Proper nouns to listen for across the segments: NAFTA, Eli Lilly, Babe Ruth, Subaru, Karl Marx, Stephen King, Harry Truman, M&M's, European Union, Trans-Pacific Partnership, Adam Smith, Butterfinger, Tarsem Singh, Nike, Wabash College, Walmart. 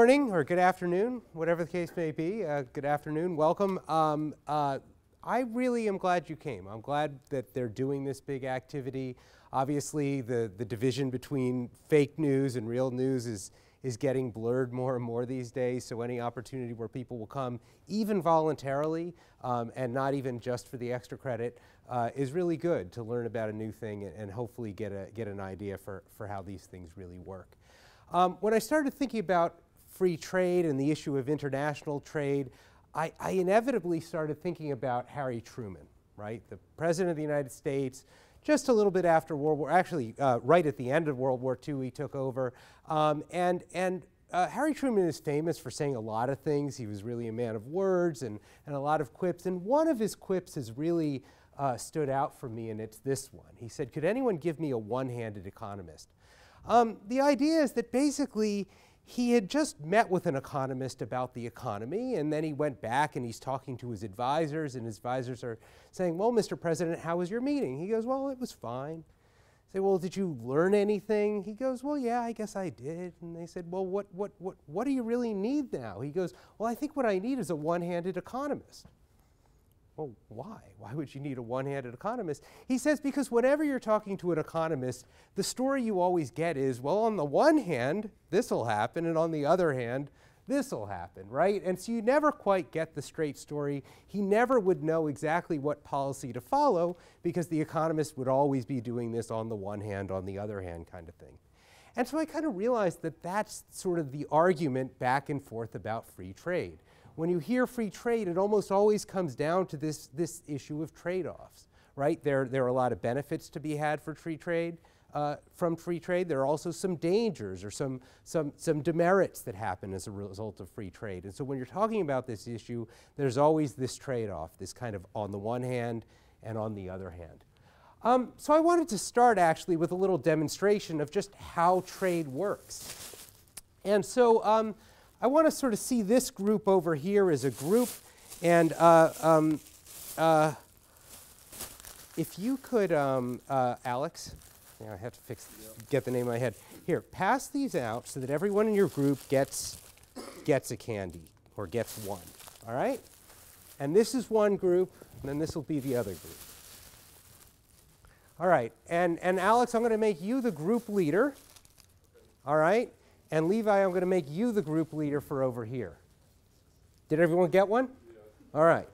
morning or good afternoon, whatever the case may be. Good afternoon. Welcome. I really am glad you came. I'm glad that they're doing this big activity. Obviously, the division between fake news and real news is getting blurred more and more these days, so any opportunity where people will come, even voluntarily, and not even just for the extra credit, is really good to learn about a new thing and hopefully get an idea for how these things really work. When I started thinking about free trade and the issue of international trade, I inevitably started thinking about Harry Truman, right? The President of the United States, just a little bit after World War, actually right at the end of World War II, he took over. Harry Truman is famous for saying a lot of things. He was really a man of words and a lot of quips. And one of his quips has really stood out for me, and it's this one. He said, "Could anyone give me a one-handed economist?" The idea is that basically he had just met with an economist about the economy, and then he went back and he's talking to his advisors, and his advisors are saying, "Well, Mr. President, how was your meeting?" He goes, "Well, it was fine." They say, "Well, did you learn anything?" He goes, "Well, yeah, I guess I did." And they said, "Well, what do you really need now?" He goes, "Well, I think what I need is a one-handed economist." Well, why? Why would you need a one-handed economist? He says, because whenever you're talking to an economist, the story you always get is, well, on the one hand, this'll happen, and on the other hand, this'll happen, right? And so you never quite get the straight story. He never would know exactly what policy to follow, because the economist would always be doing this on the one hand, on the other hand kind of thing. And so I kind of realized that that's sort of the argument back and forth about free trade. When you hear free trade, it almost always comes down to this issue of trade-offs, right? There are a lot of benefits to be had for free trade, from free trade. There are also some dangers or some demerits that happen as a result of free trade. And so when you're talking about this issue, there's always this trade-off, this kind of on the one hand and on the other hand. So I wanted to start actually with a little demonstration of just how trade works. And so I want to sort of see this group over here as a group, and if you could, Alex, I have to get the name in my head. Here, pass these out so that everyone in your group gets a candy, or gets one, all right? And this is one group, and then this will be the other group. All right, and Alex, I'm going to make you the group leader, all right? And Levi, I'm going to make you the group leader for over here. Did everyone get one? Yeah. All right.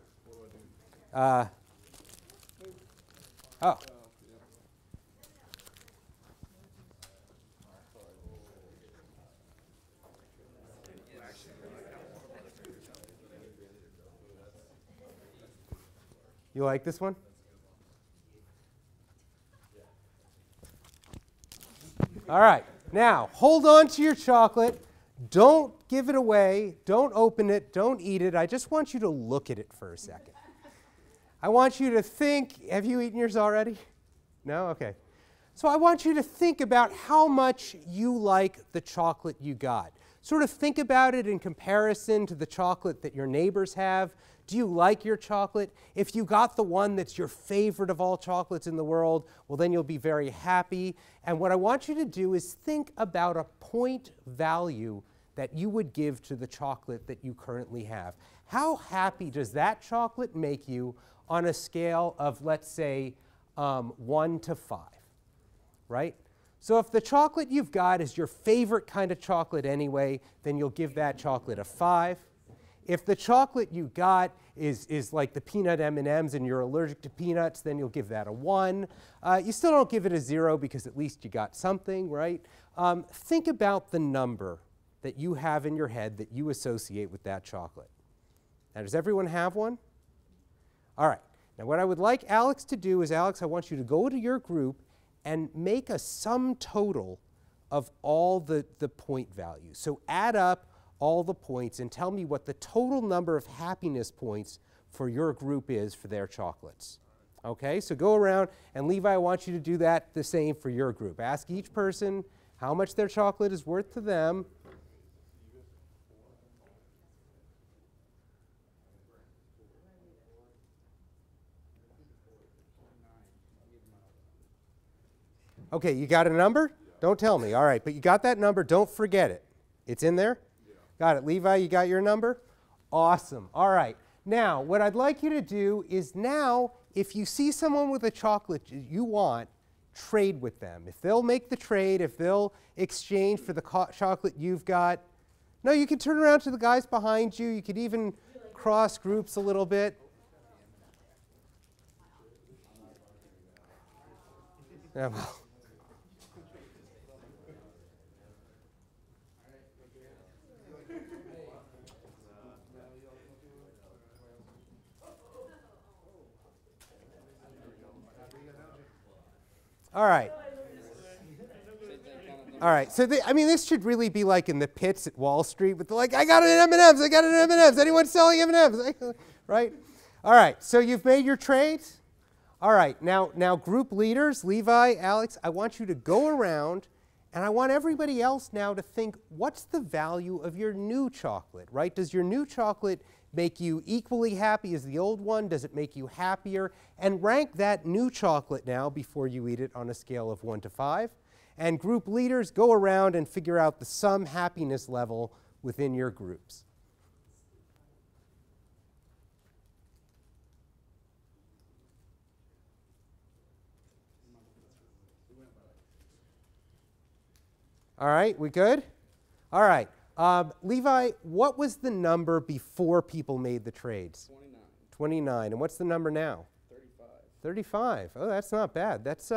Oh. You like this one? All right. Now, hold on to your chocolate. Don't give it away. Don't open it. Don't eat it. I just want you to look at it for a second. I want you to think. Have you eaten yours already? No? Okay. So I want you to think about how much you like the chocolate you got. Sort of think about it in comparison to the chocolate that your neighbors have. Do you like your chocolate? If you got the one that's your favorite of all chocolates in the world, well, then you'll be very happy. And what I want you to do is think about a point value that you would give to the chocolate that you currently have. How happy does that chocolate make you on a scale of, let's say, 1 to 5, right? So if the chocolate you've got is your favorite kind of chocolate anyway, then you'll give that chocolate a 5. If the chocolate you got is like the peanut M&Ms and you're allergic to peanuts, then you'll give that a 1. You still don't give it a 0 because at least you got something, right? Think about the number that you have in your head that you associate with that chocolate. Now, does everyone have one? All right. Now, what I would like Alex to do is, Alex, I want you to go to your group and make a sum total of all the point values. So add up all the points and tell me what the total number of happiness points for your group is for their chocolates. Okay, so go around, and Levi, I want you to do that the same for your group. Ask each person how much their chocolate is worth to them. Okay, you got a number? Don't tell me. All right, but you got that number. Don't forget it. It's in there? Got it. Levi, you got your number? Awesome. All right. Now, what I'd like you to do is now, if you see someone with a chocolate you want, trade with them. If they'll make the trade, if they'll exchange for the chocolate you've got. No, you can turn around to the guys behind you. You could even cross groups a little bit. Yeah, well. All right. All right. So I mean, this should really be like in the pits at Wall Street with the, like, I got an M&M's. I got an M&M's. Anyone selling M&M's? Right? All right. So you've made your trade. All right. Now group leaders, Levi, Alex, I want you to go around and I want everybody else now to think, what's the value of your new chocolate, right? Does your new chocolate make you equally happy as the old one? Does it make you happier? And rank that new chocolate now before you eat it on a scale of 1 to 5. And group leaders, go around and figure out the sum happiness level within your groups. All right, we good? All right. Levi, what was the number before people made the trades? 29. 29. And what's the number now? 35. 35. Oh, that's not bad. That's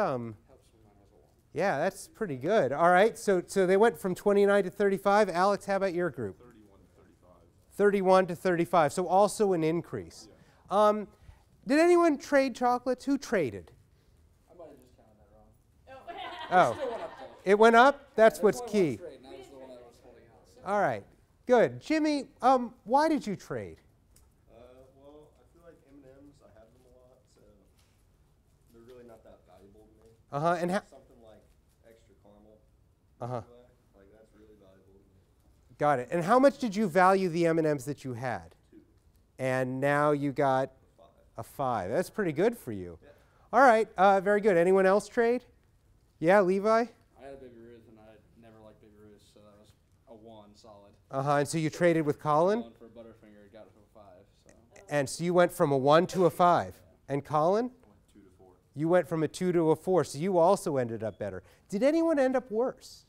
yeah, that's pretty good. All right. So they went from 29 to 35. Alex, how about your group? 31 to 35. 31 to 35. So also an increase. Yeah. Did anyone trade chocolates? Who traded? I might have just counted that wrong. Oh. It went up? That's what's key. All right, good. Jimmy, why did you trade? Well, I feel like M&Ms, I have them a lot, so they're really not that valuable to me. And something like extra caramel. Like that's really valuable to me. Got it. And how much did you value the M&Ms that you had? 2. And now you got a 5. That's pretty good for you. Yeah. All right, very good. Anyone else trade? Yeah, Levi. I had a big root. Solid. And so you traded with Colin? For a Butterfinger, got it for 5. So. And so you went from a 1 to a 5. Yeah. And Colin? I went 2 to 4. You went from a 2 to a 4, so you also ended up better. Did anyone end up worse?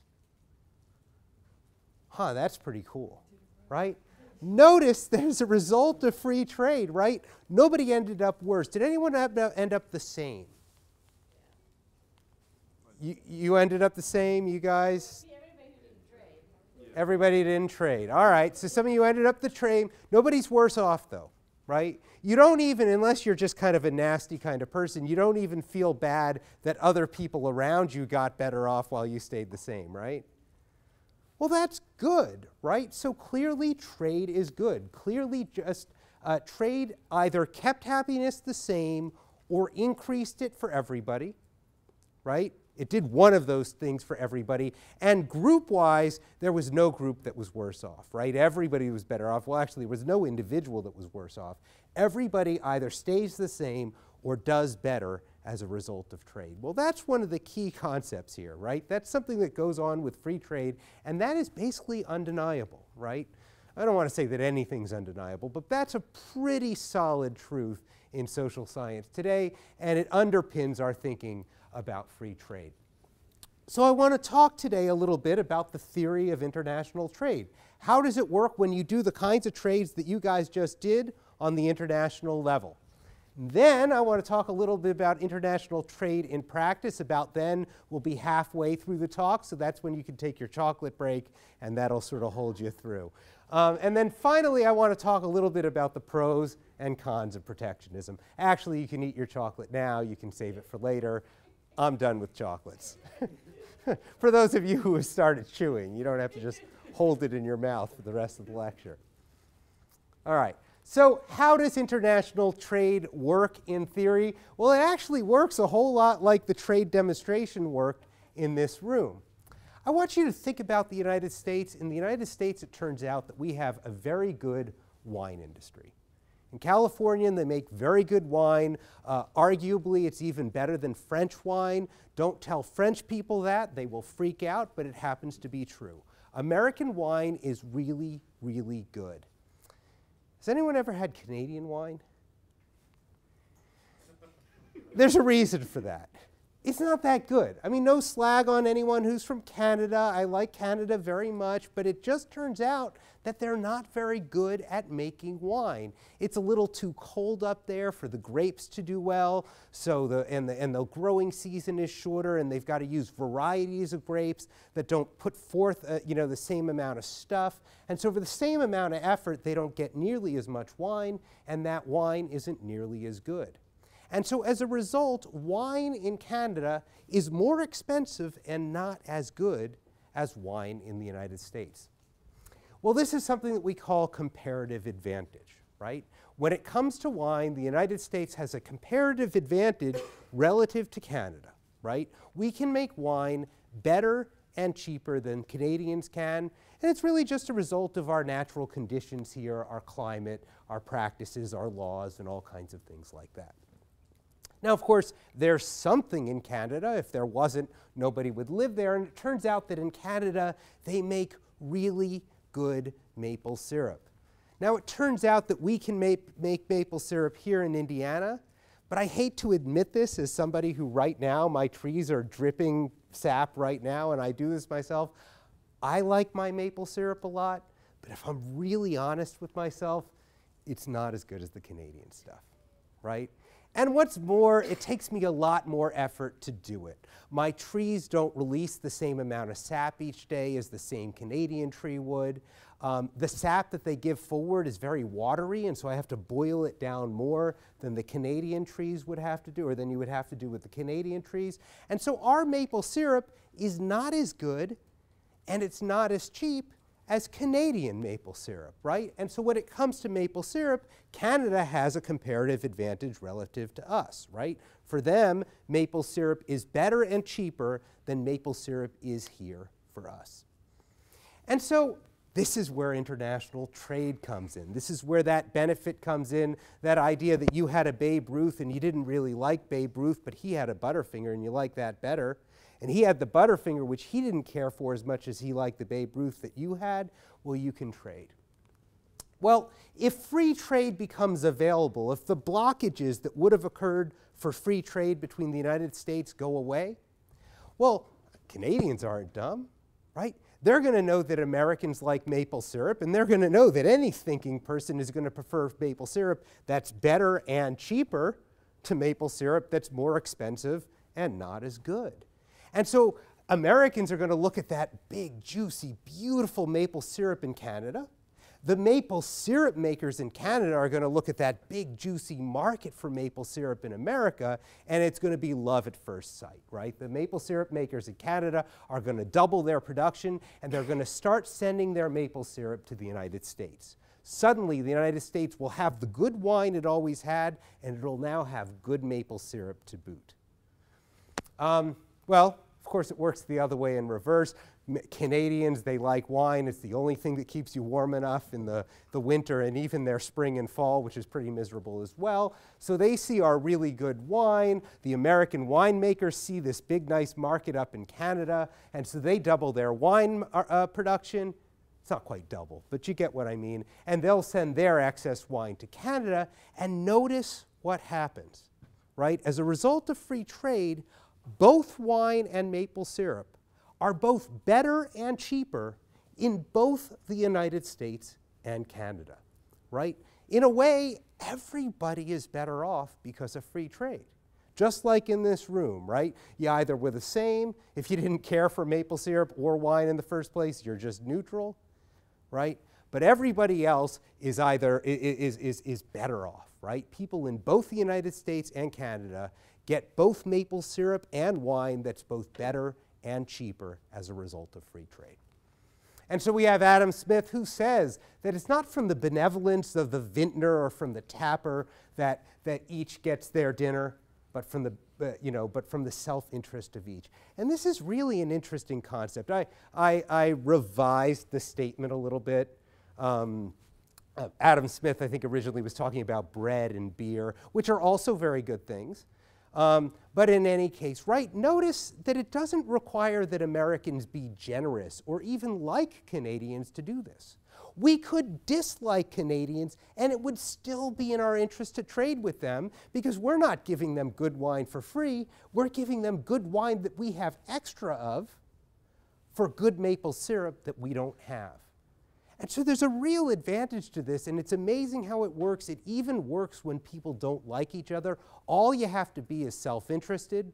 Huh, that's pretty cool, right? Notice there's a result of free trade, right? Nobody ended up worse. Did anyone end up the same? You ended up the same, you guys? Everybody didn't trade. All right, so some of you ended up the trade. Nobody's worse off, though, right? You don't even, unless you're just kind of a nasty kind of person, you don't even feel bad that other people around you got better off while you stayed the same, right? Well, that's good, right? So clearly trade is good. Clearly just trade either kept happiness the same or increased it for everybody, right? It did one of those things for everybody. And group-wise, there was no group that was worse off, right? Everybody was better off. Well, actually, there was no individual that was worse off. Everybody either stays the same or does better as a result of trade. Well, that's one of the key concepts here, right? That's something that goes on with free trade, and that is basically undeniable, right? I don't want to say that anything's undeniable, but that's a pretty solid truth in social science today, and it underpins our thinking about free trade. So I want to talk today a little bit about the theory of international trade. How does it work when you do the kinds of trades that you guys just did on the international level? Then I want to talk a little bit about international trade in practice. About then we'll be halfway through the talk, so that's when you can take your chocolate break and that'll sort of hold you through. And then finally, I want to talk a little bit about the pros and cons of protectionism. Actually, you can eat your chocolate now, you can save it for later. I'm done with chocolates. For those of you who have started chewing, you don't have to just hold it in your mouth for the rest of the lecture. All right, so how does international trade work in theory? Well, it actually works a whole lot like the trade demonstration worked in this room. I want you to think about the United States. In the United States, it turns out that we have a very good wine industry. In California, they make very good wine. Arguably, it's even better than French wine. Don't tell French people that. They will freak out, but it happens to be true. American wine is really really good. Has anyone ever had Canadian wine? There's a reason for that. It's not that good. I mean, no slag on anyone who's from Canada. I like Canada very much, but it just turns out that they're not very good at making wine. It's a little too cold up there for the grapes to do well, so the growing season is shorter, and they've got to use varieties of grapes that don't put forth the same amount of stuff. And so for the same amount of effort, they don't get nearly as much wine, and that wine isn't nearly as good. And so as a result, wine in Canada is more expensive and not as good as wine in the United States. Well, this is something that we call comparative advantage, right? When it comes to wine, the United States has a comparative advantage relative to Canada, right? We can make wine better and cheaper than Canadians can, and it's really just a result of our natural conditions here, our climate, our practices, our laws, and all kinds of things like that. Now, of course, there's something in Canada. If there wasn't, nobody would live there. And it turns out that in Canada, they make really good maple syrup. Now, it turns out that we can make maple syrup here in Indiana, but I hate to admit this as somebody who right now, my trees are dripping sap right now, and I do this myself. I like my maple syrup a lot, but if I'm really honest with myself, it's not as good as the Canadian stuff, right? And what's more, it takes me a lot more effort to do it. My trees don't release the same amount of sap each day as the same Canadian tree would. The sap that they give forward is very watery, and so I have to boil it down more than the Canadian trees would have to do, or than you would have to do with the Canadian trees. And so our maple syrup is not as good, and it's not as cheap as Canadian maple syrup, right? And so when it comes to maple syrup, Canada has a comparative advantage relative to us, right? For them, maple syrup is better and cheaper than maple syrup is here for us. And so this is where international trade comes in. This is where that benefit comes in, that idea that you had a Babe Ruth and you didn't really like Babe Ruth, but he had a Butterfinger and you like that better. And he had the Butterfinger, which he didn't care for as much as he liked the Babe Ruth that you had. Well, you can trade. Well, if free trade becomes available, if the blockages that would have occurred for free trade between the United States go away, well, Canadians aren't dumb, right? They're going to know that Americans like maple syrup, and they're going to know that any thinking person is going to prefer maple syrup that's better and cheaper to maple syrup that's more expensive and not as good. And so Americans are going to look at that big, juicy, beautiful maple syrup in Canada. The maple syrup makers in Canada are going to look at that big, juicy market for maple syrup in America, and it's going to be love at first sight, right? The maple syrup makers in Canada are going to double their production, and they're going to start sending their maple syrup to the United States. Suddenly, the United States will have the good wine it always had, and it'll now have good maple syrup to boot. Well, of course, it works the other way in reverse. Canadians, they like wine. It's the only thing that keeps you warm enough in the winter, and even their spring and fall, which is pretty miserable as well. So they see our really good wine. The American winemakers see this big, nice market up in Canada, and so they double their wine production. It's not quite double, but you get what I mean. And they'll send their excess wine to Canada, and notice what happens, right? As a result of free trade, both wine and maple syrup are both better and cheaper in both the United States and Canada, right? In a way, everybody is better off because of free trade. Just like in this room, right? You either were the same. If you didn't care for maple syrup or wine in the first place, you're just neutral, right? But everybody else is either is better off, right? People in both the United States and Canada get both maple syrup and wine that's both better and cheaper as a result of free trade. And so we have Adam Smith, who says that it's not from the benevolence of the vintner or from the tapper that each gets their dinner, but from the self-interest of each. And this is really an interesting concept. I revised the statement a little bit. Adam Smith, I think, originally was talking about bread and beer, which are also very good things. But in any case, right, notice that it doesn't require that Americans be generous or even like Canadians to do this. We could dislike Canadians, and it would still be in our interest to trade with them, because we're not giving them good wine for free. We're giving them good wine that we have extra of for good maple syrup that we don't have. And so there's a real advantage to this, and it's amazing how it works. It even works when people don't like each other. All you have to be is self-interested,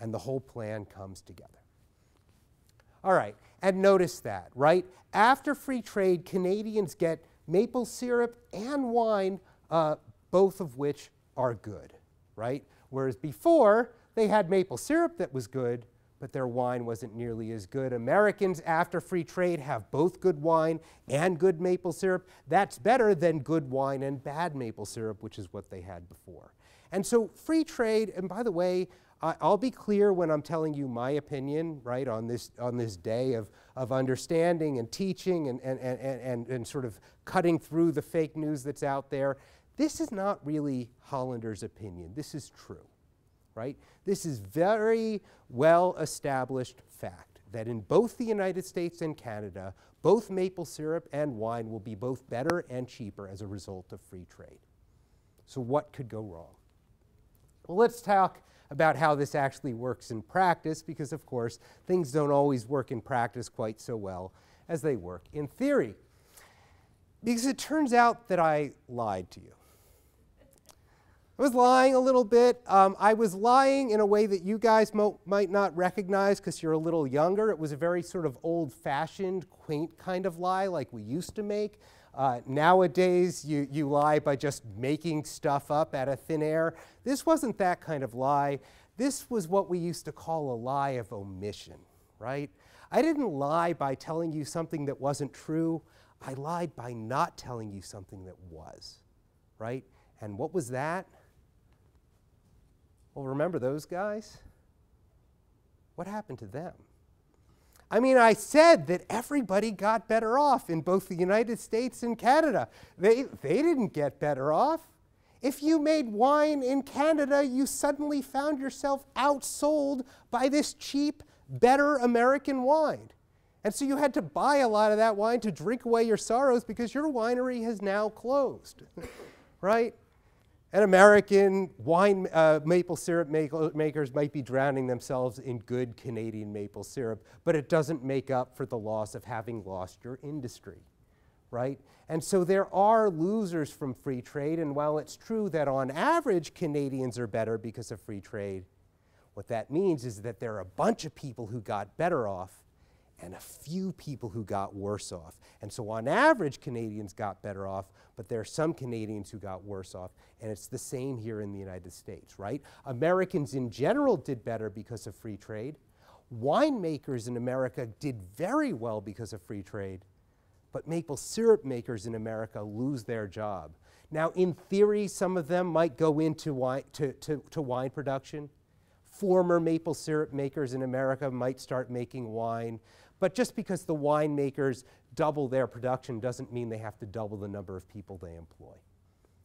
and the whole plan comes together. All right, and notice that, right? After free trade, Canadians get maple syrup and wine, both of which are good, right? Whereas before, they had maple syrup that was good, but their wine wasn't nearly as good. Americans, after free trade, have both good wine and good maple syrup. That's better than good wine and bad maple syrup, which is what they had before. And so free trade, and by the way, I'll be clear when I'm telling you my opinion, right, on this day of understanding and teaching and sort of cutting through the fake news that's out there. This is not really Hollander's opinion. This is true, right? This is very well-established fact that in both the United States and Canada, both maple syrup and wine will be both better and cheaper as a result of free trade. So what could go wrong? Well, let's talk about how this actually works in practice, because of course things don't always work in practice quite so well as they work in theory. Because it turns out that I lied to you. I was lying a little bit. I was lying in a way that you guys might not recognize because you're a little younger. It was a very sort of old-fashioned, quaint kind of lie like we used to make. Nowadays, you lie by just making stuff up out of thin air. This wasn't that kind of lie. This was what we used to call a lie of omission, right? I didn't lie by telling you something that wasn't true. I lied by not telling you something that was, right? And what was that? Well, remember those guys? What happened to them? I mean, I said that everybody got better off in both the United States and Canada. They didn't get better off. If you made wine in Canada, you suddenly found yourself outsold by this cheap, better American wine. And so you had to buy a lot of that wine to drink away your sorrows because your winery has now closed, right? And American wine maple syrup makers might be drowning themselves in good Canadian maple syrup, but it doesn't make up for the loss of having lost your industry, right? And so there are losers from free trade, and while it's true that on average Canadians are better because of free trade, what that means is that there are a bunch of people who got better off and a few people who got worse off. And so on average, Canadians got better off, but there are some Canadians who got worse off, and it's the same here in the United States, right? Americans in general did better because of free trade. Winemakers in America did very well because of free trade, but maple syrup makers in America lose their job. Now, in theory, some of them might go into wine, to wine production. Former maple syrup makers in America might start making wine. But just because the winemakers double their production doesn't mean they have to double the number of people they employ,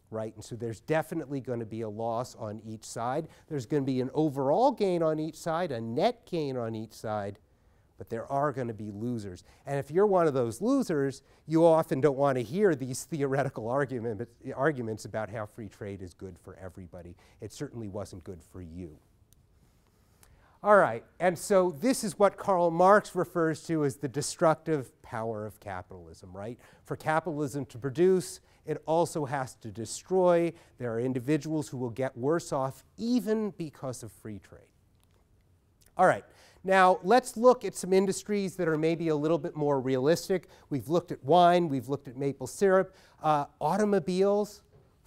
right? And so there's definitely going to be a loss on each side. There's going to be an overall gain on each side, a net gain on each side, but there are going to be losers. And if you're one of those losers, you often don't want to hear these theoretical arguments about how free trade is good for everybody. It certainly wasn't good for you. All right, and so this is what Karl Marx refers to as the destructive power of capitalism, right? For capitalism to produce, it also has to destroy. There are individuals who will get worse off even because of free trade. All right, now let's look at some industries that are maybe a little bit more realistic. We've looked at wine, we've looked at maple syrup, automobiles,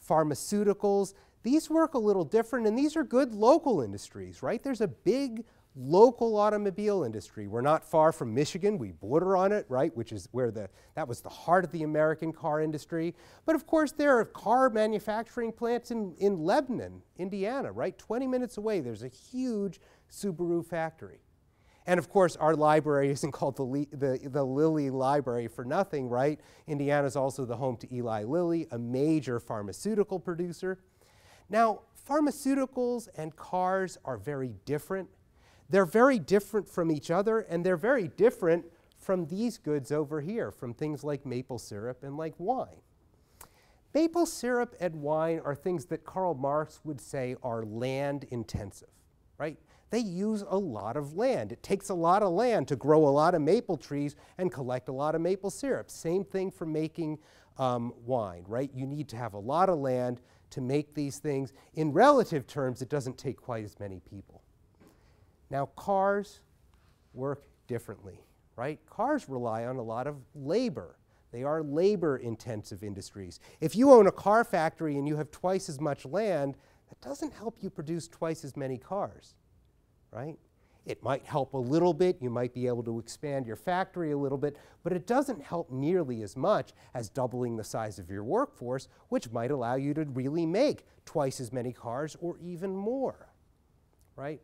pharmaceuticals. These work a little different, and these are good local industries, right? There's a big local automobile industry. We're not far from Michigan. We border on it, right, which is where that was the heart of the American car industry. But of course, there are car manufacturing plants in Lebanon, Indiana, right? 20 minutes away, there's a huge Subaru factory. And of course, our library isn't called the Lilly Library for nothing, right? Indiana's also the home to Eli Lilly, a major pharmaceutical producer. Now, pharmaceuticals and cars are very different. They're very different from each other, and they're very different from these goods over here, from things like maple syrup and like wine. Maple syrup and wine are things that Karl Marx would say are land intensive, right? They use a lot of land. It takes a lot of land to grow a lot of maple trees and collect a lot of maple syrup. Same thing for making wine, right? You need to have a lot of land to make these things. In relative terms, it doesn't take quite as many people. Now, cars work differently, right? Cars rely on a lot of labor. They are labor-intensive industries. If you own a car factory and you have twice as much land, that doesn't help you produce twice as many cars, right? It might help a little bit. You might be able to expand your factory a little bit, but it doesn't help nearly as much as doubling the size of your workforce, which might allow you to really make twice as many cars or even more, right?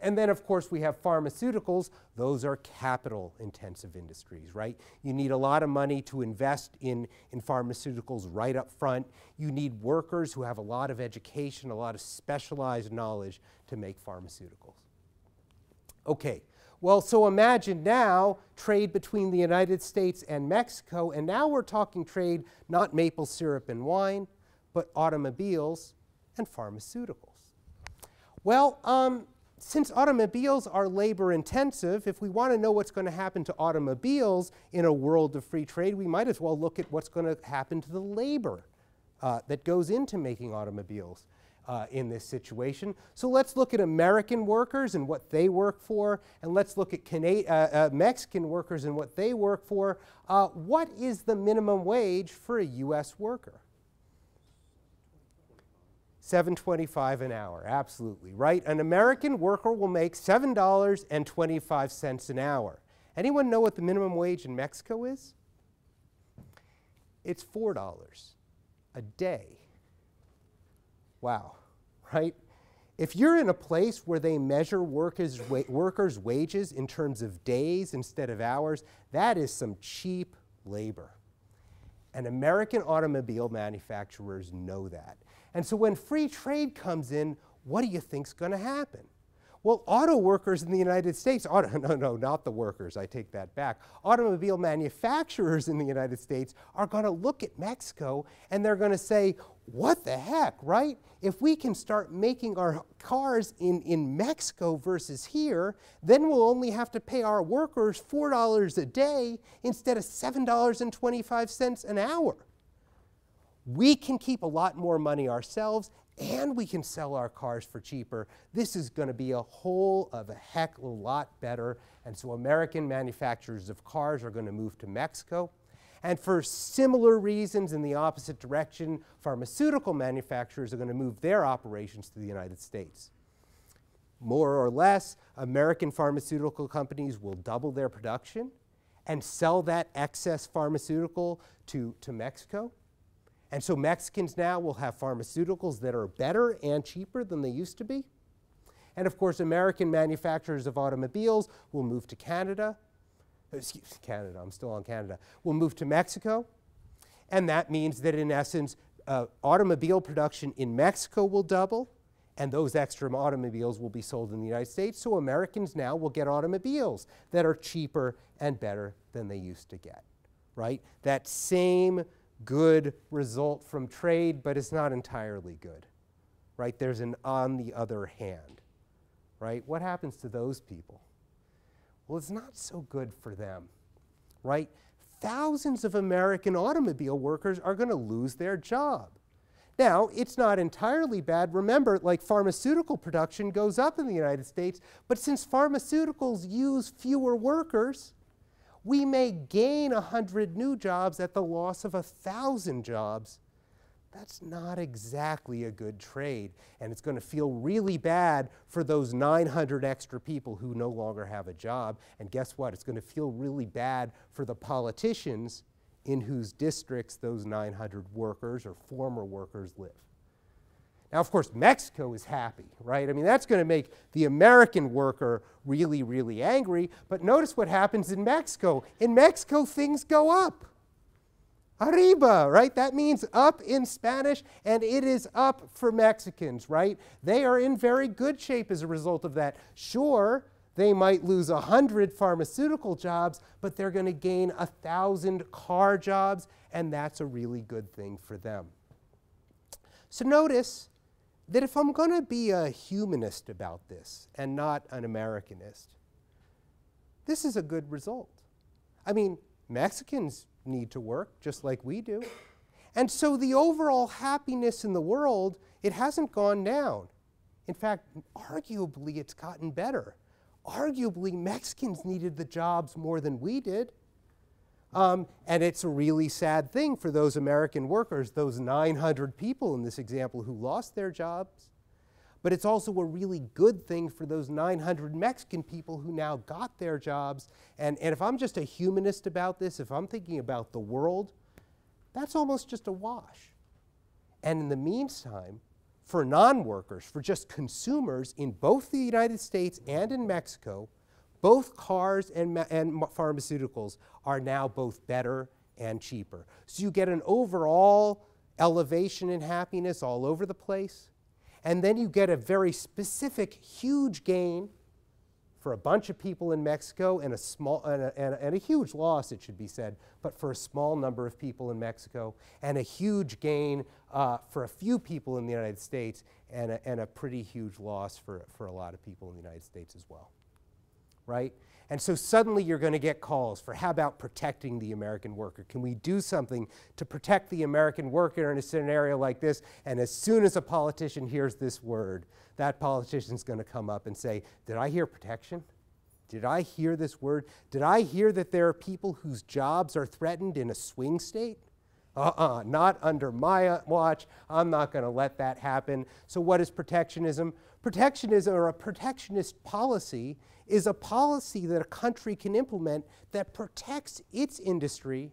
And then, of course, we have pharmaceuticals. Those are capital-intensive industries, right? You need a lot of money to invest in pharmaceuticals right up front. You need workers who have a lot of education, a lot of specialized knowledge to make pharmaceuticals. Okay, well, so imagine now trade between the United States and Mexico, and now we're talking trade not maple syrup and wine, but automobiles and pharmaceuticals. Well, since automobiles are labor-intensive, if we want to know what's going to happen to automobiles in a world of free trade, we might as well look at what's going to happen to the labor that goes into making automobiles in this situation. So let's look at American workers and what they work for, and let's look at Mexican workers and what they work for. What is the minimum wage for a U.S. worker? $7.25 an hour, absolutely, right? An American worker will make $7.25 an hour. Anyone know what the minimum wage in Mexico is? It's $4 a day. Wow, right? If you're in a place where they measure workers' wages in terms of days instead of hours, that is some cheap labor. And American automobile manufacturers know that. And so when free trade comes in, what do you think's going to happen? Well, auto workers in the United States, not the workers, I take that back. Automobile manufacturers in the United States are going to look at Mexico and they're going to say, what the heck, right? If we can start making our cars in Mexico versus here, then we'll only have to pay our workers $4 a day instead of $7.25 an hour. We can keep a lot more money ourselves, and we can sell our cars for cheaper. This is going to be a whole of a heck of a lot better. And so American manufacturers of cars are going to move to Mexico. And for similar reasons in the opposite direction, pharmaceutical manufacturers are going to move their operations to the United States. More or less, American pharmaceutical companies will double their production and sell that excess pharmaceutical to Mexico. And so Mexicans now will have pharmaceuticals that are better and cheaper than they used to be. And of course, American manufacturers of automobiles will move to Canada. Excuse Canada, I'm still on Canada. Will move to Mexico. And that means that in essence, automobile production in Mexico will double, and those extra automobiles will be sold in the United States. So Americans now will get automobiles that are cheaper and better than they used to get, right? That same good result from trade, but it's not entirely good, right? There's an on the other hand, right? What happens to those people? Well, it's not so good for them, right? Thousands of American automobile workers are going to lose their job. Now, it's not entirely bad. Remember, like pharmaceutical production goes up in the United States, but since pharmaceuticals use fewer workers, we may gain 100 new jobs at the loss of 1,000 jobs. That's not exactly a good trade, and it's going to feel really bad for those 900 extra people who no longer have a job. And guess what? It's going to feel really bad for the politicians in whose districts those 900 workers or former workers live. Now, of course, Mexico is happy, right? I mean, that's going to make the American worker really, really angry. But notice what happens in Mexico. In Mexico, things go up. Arriba, right? That means up in Spanish, and it is up for Mexicans, right? They are in very good shape as a result of that. Sure, They might lose 100 pharmaceutical jobs, but they're going to gain 1,000 car jobs, and that's a really good thing for them. So notice that if I'm going to be a humanist about this and not an Americanist, this is a good result. I mean, Mexicans need to work just like we do. And so the overall happiness in the world, it hasn't gone down. In fact, arguably it's gotten better. Arguably, Mexicans needed the jobs more than we did. And it's a really sad thing for those American workers, those 900 people in this example who lost their jobs. But it's also a really good thing for those 900 Mexican people who now got their jobs. And if I'm just a humanist about this, if I'm thinking about the world, that's almost just a wash. And in the meantime, for non-workers, for just consumers in both the United States and in Mexico, both cars and pharmaceuticals are now both better and cheaper. So you get an overall elevation in happiness all over the place, and then you get a very specific, huge gain for a bunch of people in Mexico and a huge loss, it should be said, but for a small number of people in Mexico, and a huge gain for a few people in the United States, and a pretty huge loss for a lot of people in the United States as well, right? And so suddenly you're going to get calls for, how about protecting the American worker? Can we do something to protect the American worker in a scenario like this? And as soon as a politician hears this word, that politician's going to come up and say, did I hear protection? Did I hear this word? Did I hear that there are people whose jobs are threatened in a swing state? Not under my watch. I'm not going to let that happen. So what is protectionism? Protectionism, or a protectionist policy, is a policy that a country can implement that protects its industry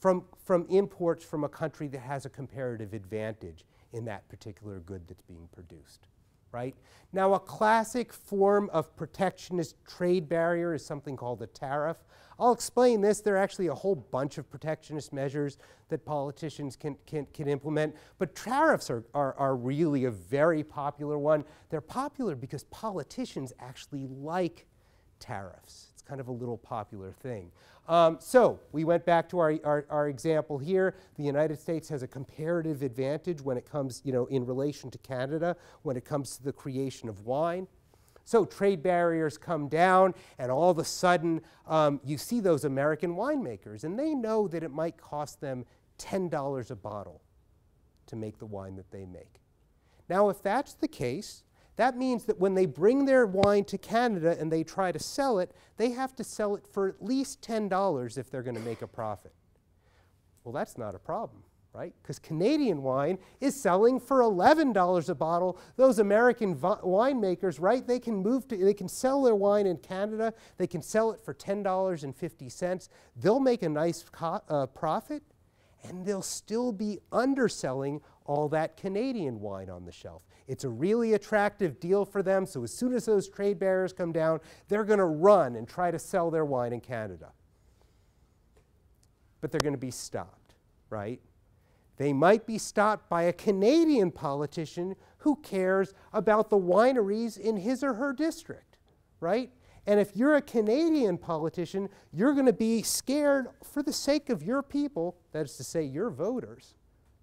from imports from a country that has a comparative advantage in that particular good that's being produced, right? Now, a classic form of protectionist trade barrier is something called a tariff. I'll explain this. There are actually a whole bunch of protectionist measures that politicians can implement, but tariffs are really a very popular one. They're popular because politicians actually like tariffs. It's kind of a little popular thing. So we went back to our example here. The United States has a comparative advantage when it comes, in relation to Canada, when it comes to the creation of wine. So trade barriers come down, and all of a sudden you see those American winemakers, and they know that it might cost them $10 a bottle to make the wine that they make. Now, if that's the case, that means that when they bring their wine to Canada and they try to sell it, they have to sell it for at least $10 if they're going to make a profit. Well, that's not a problem, right? Because Canadian wine is selling for $11 a bottle. Those American winemakers, right, they can sell their wine in Canada. They can sell it for $10.50. They'll make a nice profit, and they'll still be underselling all that Canadian wine on the shelf. It's a really attractive deal for them, so as soon as those trade barriers come down, they're going to run and try to sell their wine in Canada. But they're going to be stopped, right? They might be stopped by a Canadian politician who cares about the wineries in his or her district, right? And if you're a Canadian politician, you're going to be scared for the sake of your people, that is to say your voters,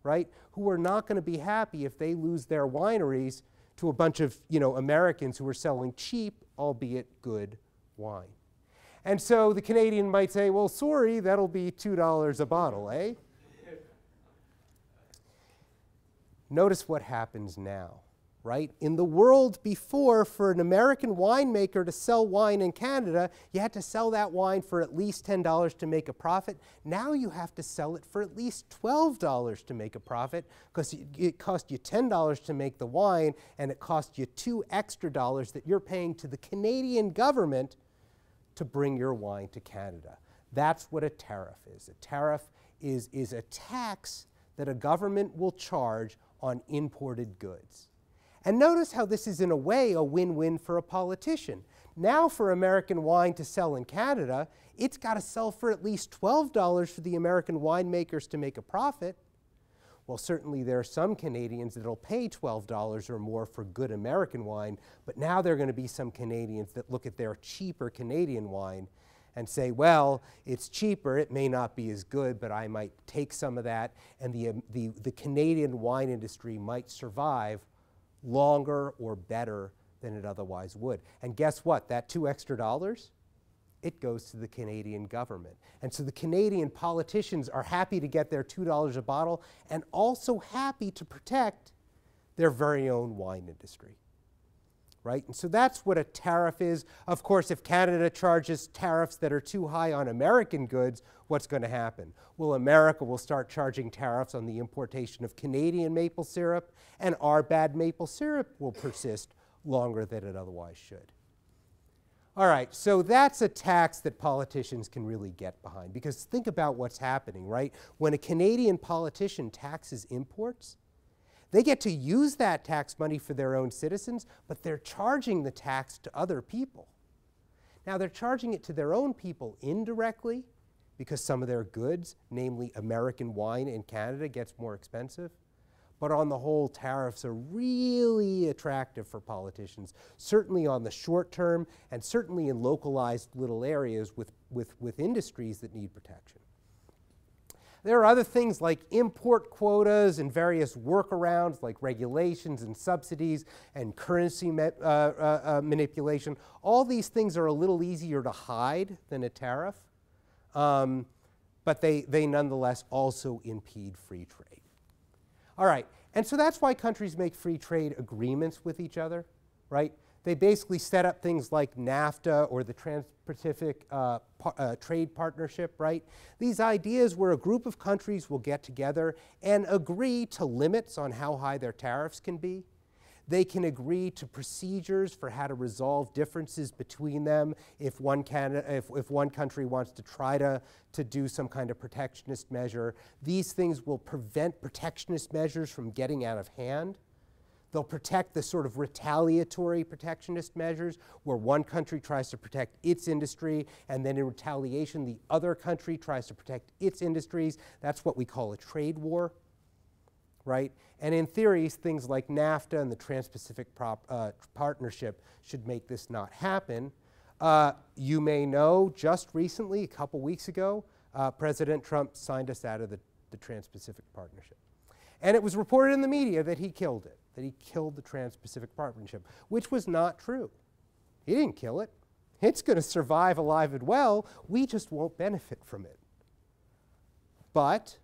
right, who are not going to be happy if they lose their wineries to a bunch of, Americans who are selling cheap, albeit good, wine. And so the Canadian might say, well, sorry, that'll be $2 a bottle, eh? Notice what happens now, right? In the world before, for an American winemaker to sell wine in Canada, you had to sell that wine for at least $10 to make a profit. Now you have to sell it for at least $12 to make a profit, because it cost you $10 to make the wine, and it cost you $2 extra that you're paying to the Canadian government to bring your wine to Canada. That's what a tariff is. A tariff is a tax that a government will charge on imported goods. And notice how this is, in a way, a win-win for a politician. Now, for American wine to sell in Canada, it's got to sell for at least $12 for the American winemakers to make a profit. Well, certainly there are some Canadians that'll pay $12 or more for good American wine, but now there are going to be some Canadians that look at their cheaper Canadian wine and say, well, it's cheaper, it may not be as good, but I might take some of that, and the Canadian wine industry might survive longer or better than it otherwise would. And guess what? That $2 extra, it goes to the Canadian government. And so the Canadian politicians are happy to get their $2 a bottle and also happy to protect their very own wine industry, right? And so that's what a tariff is. Of course, if Canada charges tariffs that are too high on American goods, what's going to happen? Well, America will start charging tariffs on the importation of Canadian maple syrup, and our bad maple syrup will persist longer than it otherwise should. All right, so that's a tax that politicians can really get behind, because think about what's happening, right? When a Canadian politician taxes imports, they get to use that tax money for their own citizens, but they're charging the tax to other people. Now, they're charging it to their own people indirectly, because some of their goods, namely American wine in Canada, gets more expensive. But on the whole, tariffs are really attractive for politicians, certainly on the short term and certainly in localized little areas with industries that need protection. There are other things like import quotas and various workarounds like regulations and subsidies and currency manipulation. All these things are a little easier to hide than a tariff, but they nonetheless also impede free trade. All right, and so that's why countries make free trade agreements with each other, right? They basically set up things like NAFTA or the Trans-Pacific Trade Partnership, right? These ideas where a group of countries will get together and agree to limits on how high their tariffs can be. They can agree to procedures for how to resolve differences between them if one country wants to try to do some kind of protectionist measure. These things will prevent protectionist measures from getting out of hand. They'll protect the sort of retaliatory protectionist measures where one country tries to protect its industry and then in retaliation the other country tries to protect its industries. That's what we call a trade war, right? And in theory, things like NAFTA and the Trans-Pacific Partnership should make this not happen. You may know, just recently, a couple weeks ago, President Trump signed us out of the Trans-Pacific Partnership. And it was reported in the media that he killed it, that he killed the Trans-Pacific Partnership, which was not true. He didn't kill it. It's going to survive alive and well. We just won't benefit from it. But,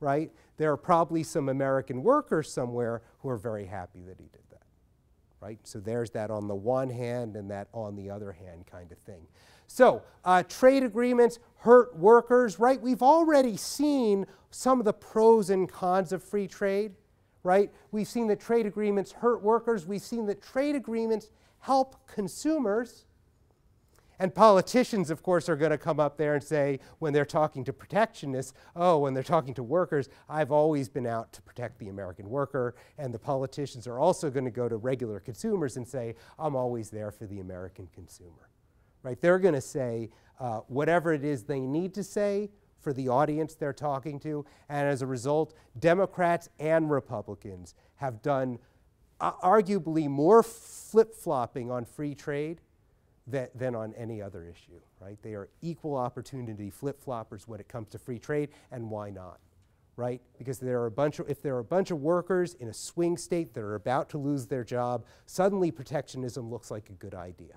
right, there are probably some American workers somewhere who are very happy that he did that, right? So there's that on the one hand and that on the other hand kind of thing. So trade agreements hurt workers, right? We've already seen some of the pros and cons of free trade, right? We've seen that trade agreements hurt workers. We've seen that trade agreements help consumers. And politicians, of course, are going to come up there and say, when they're talking to protectionists, oh, when they're talking to workers, I've always been out to protect the American worker. And the politicians are also going to go to regular consumers and say, I'm always there for the American consumer, right? They're going to say whatever it is they need to say for the audience they're talking to. And as a result, Democrats and Republicans have done arguably more flip-flopping on free trade than on any other issue, right? They are equal opportunity flip-floppers when it comes to free trade, and why not, right? Because there are if there are a bunch of workers in a swing state that are about to lose their job, suddenly protectionism looks like a good idea.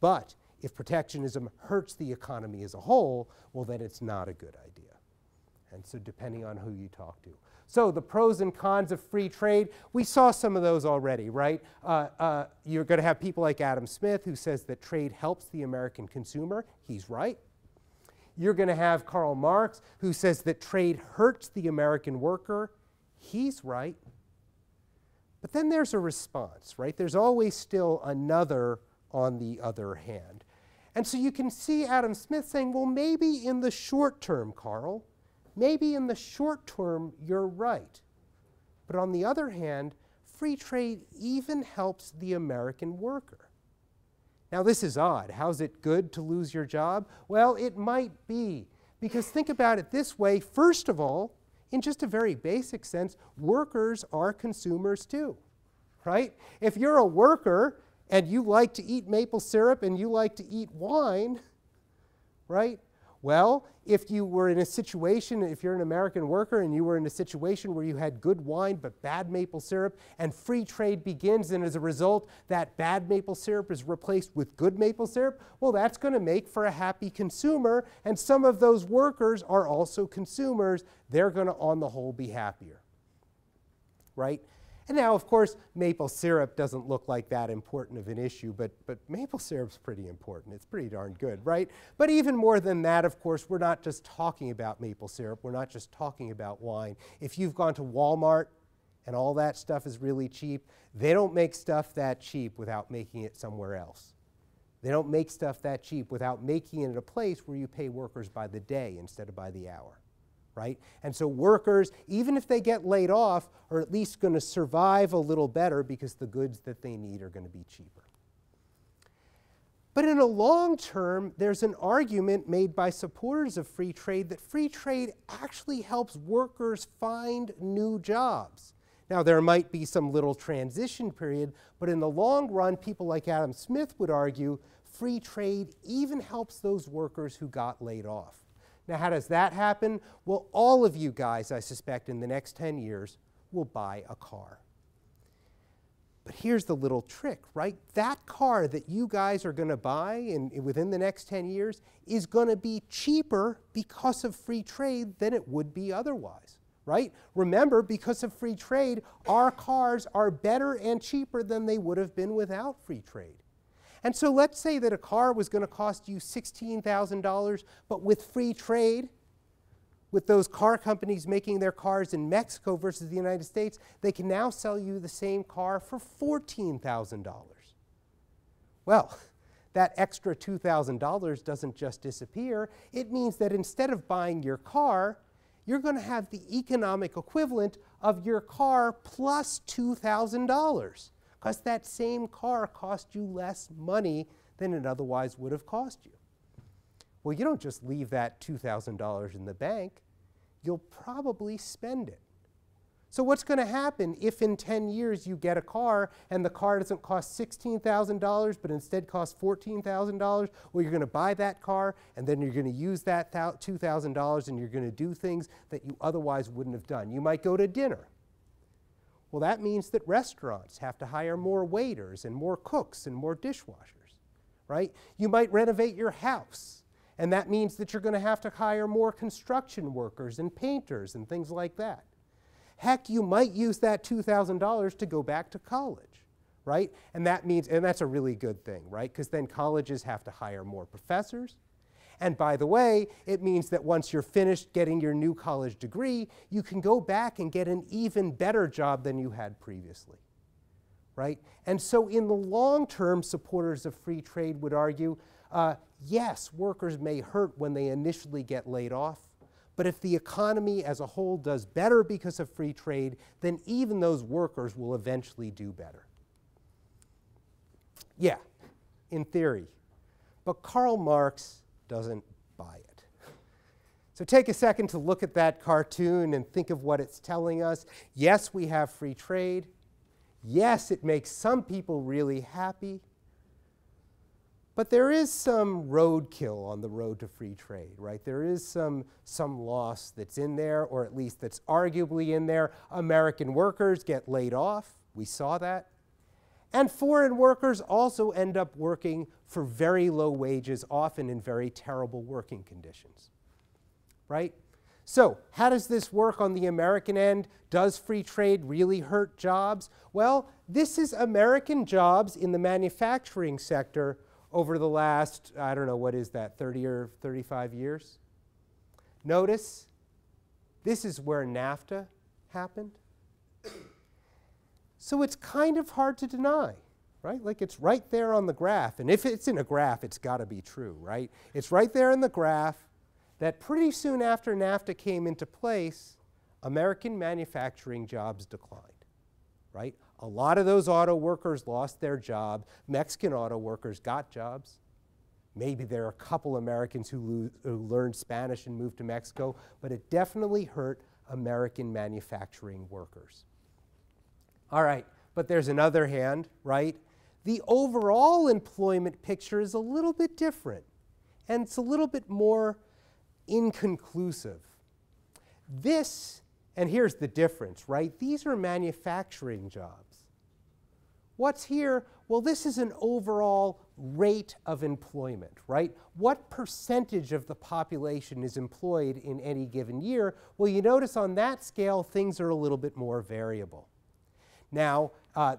But if protectionism hurts the economy as a whole, well, then it's not a good idea. And so depending on who you talk to. So the pros and cons of free trade, we saw some of those already, right? You're going to have people like Adam Smith who says that trade helps the American consumer. He's right. You're going to have Karl Marx who says that trade hurts the American worker. He's right. But then there's a response, right? There's always still another on the other hand. And so you can see Adam Smith saying, well, maybe in the short term, Karl, maybe in the short term, you're right. But on the other hand, free trade even helps the American worker. Now, this is odd. How's it good to lose your job? Well, it might be. Because think about it this way. First of all, in just a very basic sense, workers are consumers too, right? If you're a worker and you like to eat maple syrup and you like to eat wine, right? Well, if you were in a situation, if you're an American worker and you were in a situation where you had good wine but bad maple syrup, and free trade begins, and as a result that bad maple syrup is replaced with good maple syrup, well, that's going to make for a happy consumer, and some of those workers are also consumers. They're going to, on the whole, be happier, right? And now, of course, maple syrup doesn't look like that important of an issue, but maple syrup's pretty important. It's pretty darn good, right? But even more than that, of course, we're not just talking about maple syrup. We're not just talking about wine. If you've gone to Walmart and all that stuff is really cheap, they don't make stuff that cheap without making it somewhere else. They don't make stuff that cheap without making it at a place where you pay workers by the day instead of by the hour. Right? And so workers, even if they get laid off, are at least going to survive a little better because the goods that they need are going to be cheaper. But in the long term, there's an argument made by supporters of free trade that free trade actually helps workers find new jobs. Now, there might be some little transition period, but in the long run, people like Adam Smith would argue free trade even helps those workers who got laid off. Now, how does that happen? Well, all of you guys, I suspect, in the next 10 years will buy a car. But here's the little trick, right? That car that you guys are going to buy within the next 10 years is going to be cheaper because of free trade than it would be otherwise, right? Remember, because of free trade, our cars are better and cheaper than they would have been without free trade. And so let's say that a car was going to cost you $16,000, but with free trade, with those car companies making their cars in Mexico versus the United States, they can now sell you the same car for $14,000. Well, that extra $2,000 doesn't just disappear. It means that instead of buying your car, you're going to have the economic equivalent of your car plus $2,000. Because that same car cost you less money than it otherwise would have cost you. Well, you don't just leave that $2,000 in the bank. You'll probably spend it. So what's going to happen if in 10 years you get a car and the car doesn't cost $16,000 but instead costs $14,000? Well, you're going to buy that car and then you're going to use that $2,000 and you're going to do things that you otherwise wouldn't have done. You might go to dinner. Well, that means that restaurants have to hire more waiters and more cooks and more dishwashers, right? You might renovate your house, and that means that you're going to have to hire more construction workers and painters and things like that. Heck, you might use that $2,000 to go back to college, right? And that means, and that's a really good thing, right? Because then colleges have to hire more professors. And by the way, it means that once you're finished getting your new college degree, you can go back and get an even better job than you had previously, right? And so in the long term, supporters of free trade would argue, yes, workers may hurt when they initially get laid off, but if the economy as a whole does better because of free trade, then even those workers will eventually do better. Yeah, in theory. But Karl Marx doesn't buy it. So take a second to look at that cartoon and think of what it's telling us. Yes, we have free trade. Yes, it makes some people really happy. But there is some roadkill on the road to free trade, right? There is some loss that's in there, or at least that's arguably in there. American workers get laid off. We saw that. And foreign workers also end up working for very low wages, often in very terrible working conditions, right? So how does this work on the American end? Does free trade really hurt jobs? Well, this is American jobs in the manufacturing sector over the last, I don't know, what is that, 30 or 35 years? Notice, this is where NAFTA happened. So it's kind of hard to deny, right? Like it's right there on the graph. And if it's in a graph, it's got to be true, right? It's right there in the graph that pretty soon after NAFTA came into place, American manufacturing jobs declined, right? A lot of those auto workers lost their job. Mexican auto workers got jobs. Maybe there are a couple Americans who learned Spanish and moved to Mexico, but it definitely hurt American manufacturing workers. All right, but there's another hand, right? The overall employment picture is a little bit different, and it's a little bit more inconclusive. This, and here's the difference, right? These are manufacturing jobs. What's here? Well, this is an overall rate of employment, right? What percentage of the population is employed in any given year? Well, you notice on that scale, things are a little bit more variable. Now,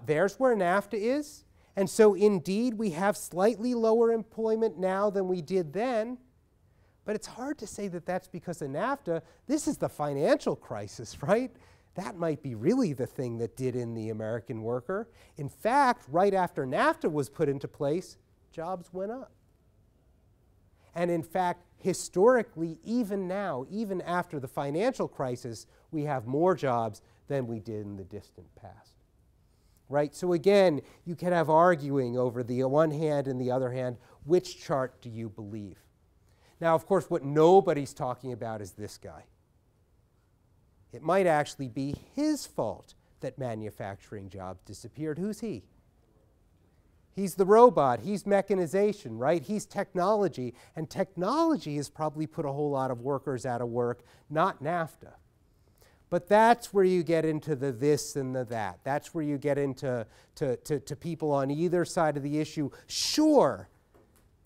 there's where NAFTA is. And so, indeed, we have slightly lower employment now than we did then. But it's hard to say that that's because of NAFTA. This is the financial crisis, right? That might be really the thing that did in the American worker. In fact, right after NAFTA was put into place, jobs went up. And in fact, historically, even now, even after the financial crisis, we have more jobs than we did in the distant past. Right? So again, you can have arguing over the one hand and the other hand, which chart do you believe? Now, of course, what nobody's talking about is this guy. It might actually be his fault that manufacturing jobs disappeared. Who's he? He's the robot. He's mechanization, right? He's technology. And technology has probably put a whole lot of workers out of work, not NAFTA. But that's where you get into the this and the that. That's where you get into to people on either side of the issue. Sure,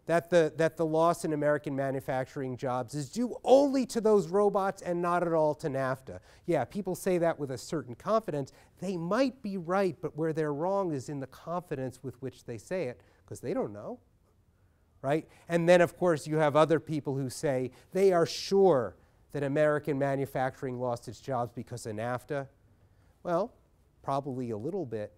that the loss in American manufacturing jobs is due only to those robots and not at all to NAFTA. Yeah, people say that with a certain confidence. They might be right, but where they're wrong is in the confidence with which they say it, because they don't know, right? And then, of course, you have other people who say they are sure that American manufacturing lost its jobs because of NAFTA. Well, probably a little bit.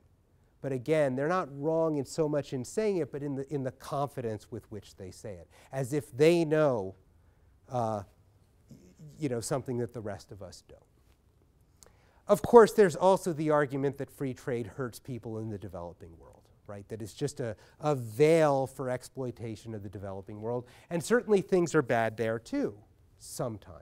But again, they're not wrong in so much in saying it, but in the confidence with which they say it, as if they know, something that the rest of us don't. Of course, there's also the argument that free trade hurts people in the developing world, right? That it's just a veil for exploitation of the developing world. And certainly things are bad there too, sometimes,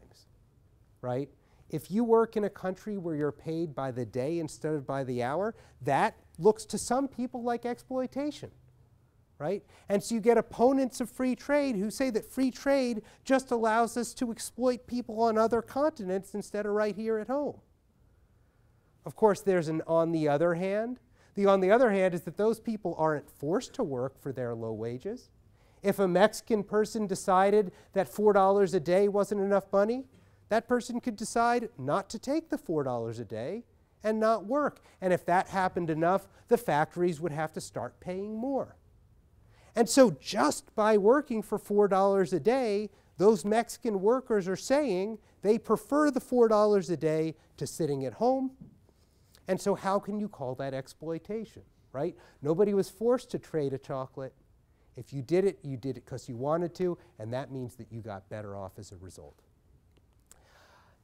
right? If you work in a country where you're paid by the day instead of by the hour, that looks to some people like exploitation, right? And so you get opponents of free trade who say that free trade just allows us to exploit people on other continents instead of right here at home. Of course, there's an on the other hand. The on the other hand is that those people aren't forced to work for their low wages. If a Mexican person decided that $4 a day wasn't enough money, that person could decide not to take the $4 a day and not work. And if that happened enough, the factories would have to start paying more. And so just by working for $4 a day, those Mexican workers are saying they prefer the $4 a day to sitting at home. And so how can you call that exploitation, right? Nobody was forced to trade a chocolate. If you did it because you wanted to, and that means that you got better off as a result.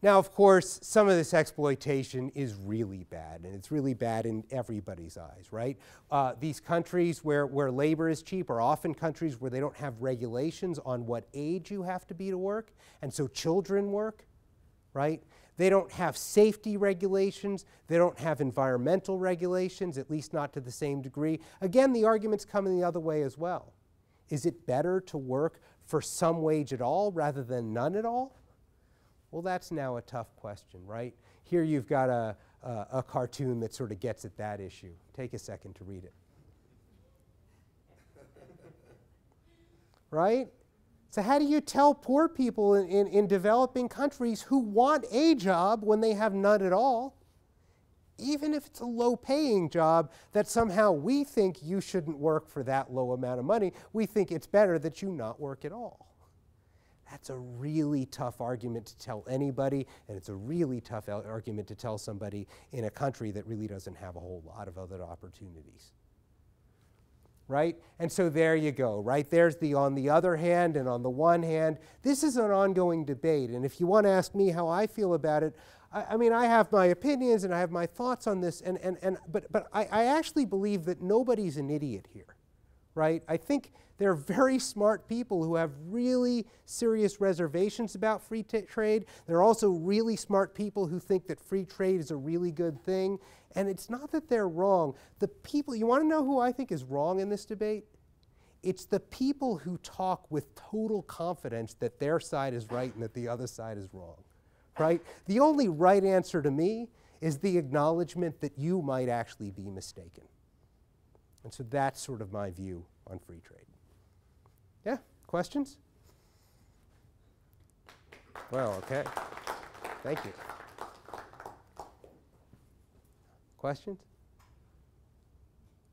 Now, of course, some of this exploitation is really bad, and it's really bad in everybody's eyes, right? These countries where labor is cheap are often countries where they don't have regulations on what age you have to be to work, and so children work, right? They don't have safety regulations. They don't have environmental regulations, at least not to the same degree. Again, the argument's coming the other way as well. Is it better to work for some wage at all rather than none at all? Well, that's now a tough question, right? Here you've got a cartoon that sort of gets at that issue. Take a second to read it. Right? So how do you tell poor people in developing countries who want a job when they have none at all, even if it's a low-paying job, that somehow we think you shouldn't work for that low amount of money. We think it's better that you not work at all. That's a really tough argument to tell anybody, and it's a really tough argument to tell somebody in a country that really doesn't have a whole lot of other opportunities, right? And so there you go, right? There's the on the other hand and on the one hand. This is an ongoing debate, and if you want to ask me how I feel about it, I mean, I have my opinions and I have my thoughts on this, but I actually believe that nobody's an idiot here right? I think there are very smart people who have really serious reservations about free trade. There are also really smart people who think that free trade is a really good thing. And it's not that they're wrong. The people, you want to know who I think is wrong in this debate? It's the people who talk with total confidence that their side is right and that the other side is wrong, right? The only right answer to me is the acknowledgement that you might actually be mistaken. And so that's sort of my view on free trade. Yeah, questions? Well, okay. Thank you. Questions?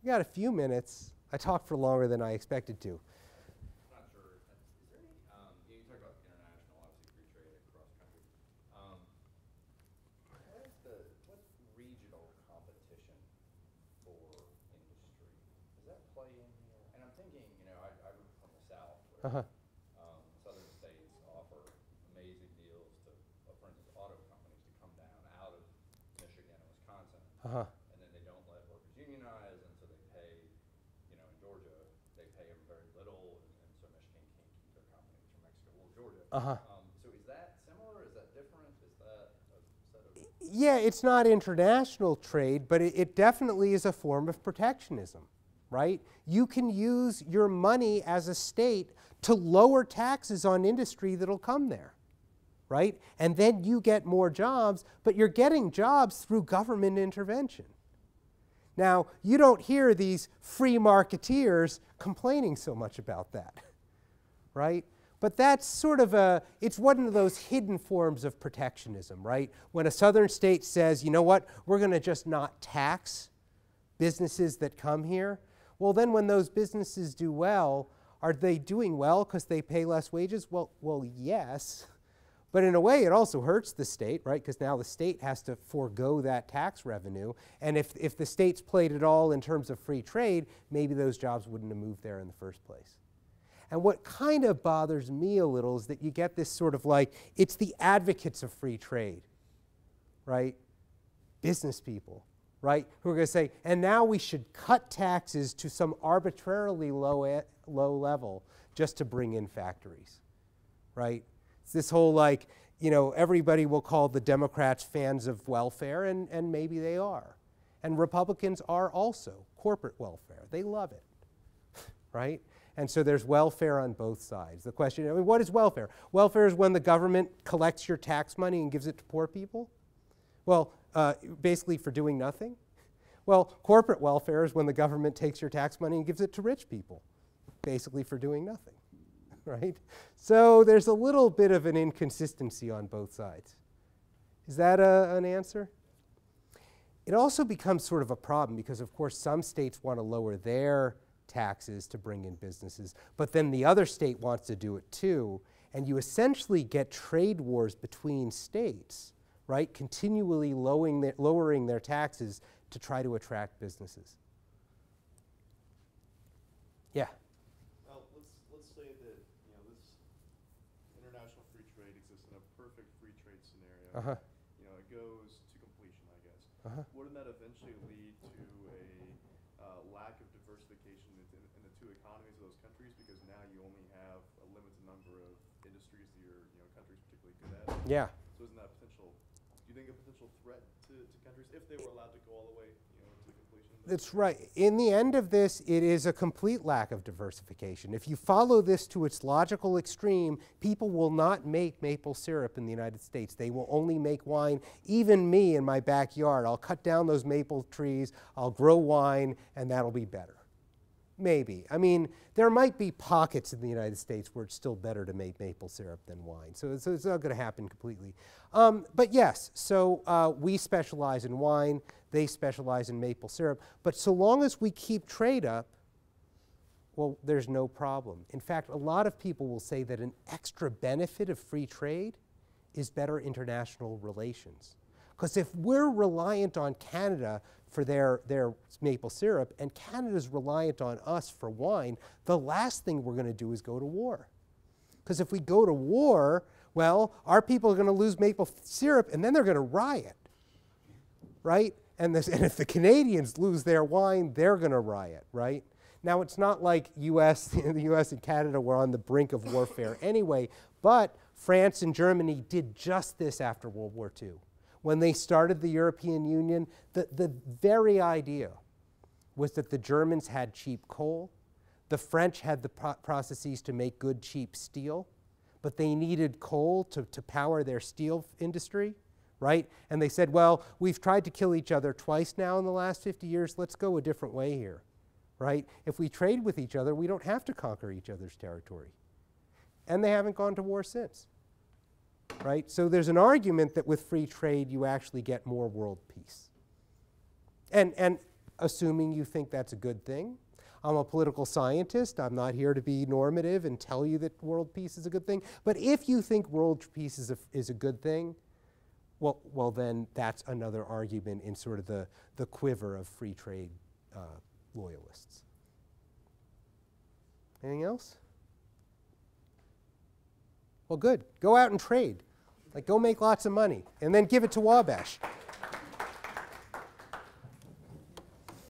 We got a few minutes. I talked for longer than I expected to. Not sure. Is there any, you talk about international, obviously free trade across countries. What's regional competition for industry? Does that play in here? And I'm thinking, you know, I grew from the South, where southern states offer amazing deals to, for instance, auto companies to come down out of Michigan and Wisconsin. And then they don't let workers unionize, and so they pay, you know, in Georgia, they pay them very little, and so Michigan can't keep their companies from Mexico or Georgia. So is that similar? Is that different? Is that a set of... Yeah, it's not international trade, but it definitely is a form of protectionism, right? You can use your money as a state to lower taxes on industry that'll come there, right? And then you get more jobs, but you're getting jobs through government intervention. Now, you don't hear these free marketeers complaining so much about that, right? But that's sort of it's one of those hidden forms of protectionism, right? When a southern state says, you know what, we're going to just not tax businesses that come here, well, then when those businesses do well, are they doing well because they pay less wages? Well, yes. But in a way, it also hurts the state, right? Because now the state has to forego that tax revenue. And if the state's played at all in terms of free trade, maybe those jobs wouldn't have moved there in the first place. And what kind of bothers me a little is that you get this sort of like, it's the advocates of free trade, right? Business people, right? Who are going to say, and now we should cut taxes to some arbitrarily low level just to bring in factories, right? It's this whole like, you know, everybody will call the Democrats fans of welfare, and maybe they are. And Republicans are also corporate welfare. They love it, right? And so there's welfare on both sides. The question, I mean, what is welfare? Welfare is when the government collects your tax money and gives it to poor people. Well, basically for doing nothing. Well, corporate welfare is when the government takes your tax money and gives it to rich people, basically for doing nothing. Right? So there's a little bit of an inconsistency on both sides. Is that an answer? It also becomes sort of a problem because, of course, some states want to lower their taxes to bring in businesses, but then the other state wants to do it too, and you essentially get trade wars between states, right? Continually lowering their taxes to try to attract businesses. Yeah? You know, it goes to completion, I guess. Wouldn't that eventually lead to a lack of diversification in the two economies of those countries? Because now you only have a limited number of industries that your countries particularly good at. Yeah. So isn't that potential? Do you think a potential threat to countries if they were allowed to go all the way, you know, to completion? That's right. In the end of this, it is a complete lack of diversification. If you follow this to its logical extreme, people will not make maple syrup in the United States. They will only make wine. Even me in my backyard, I'll cut down those maple trees, I'll grow wine, and that'll be better. Maybe. I mean, there might be pockets in the United States where it's still better to make maple syrup than wine. So it's not going to happen completely. But yes, so we specialize in wine. They specialize in maple syrup. But so long as we keep trade up, well, there's no problem. In fact, a lot of people will say that an extra benefit of free trade is better international relations. Because if we're reliant on Canada for their maple syrup, and Canada's reliant on us for wine, the last thing we're going to do is go to war. Because if we go to war, well, our people are going to lose maple syrup, and then they're going to riot, right? And if the Canadians lose their wine, they're going to riot, right? Now, it's not like the US and Canada were on the brink of warfare anyway, but France and Germany did just this after World War II. When they started the European Union, the very idea was that the Germans had cheap coal, the French had the processes to make good cheap steel, but they needed coal to power their steel industry, right? And they said, well, we've tried to kill each other twice now in the last 50 years, let's go a different way here, right? If we trade with each other, we don't have to conquer each other's territory. And they haven't gone to war since, right? So there's an argument that with free trade, you actually get more world peace. And assuming you think that's a good thing. I'm a political scientist. I'm not here to be normative and tell you that world peace is a good thing. But if you think world peace is a good thing, well, then that's another argument in sort of the quiver of free trade loyalists. Anything else? Well, good. Go out and trade. Like, go make lots of money and then give it to Wabash.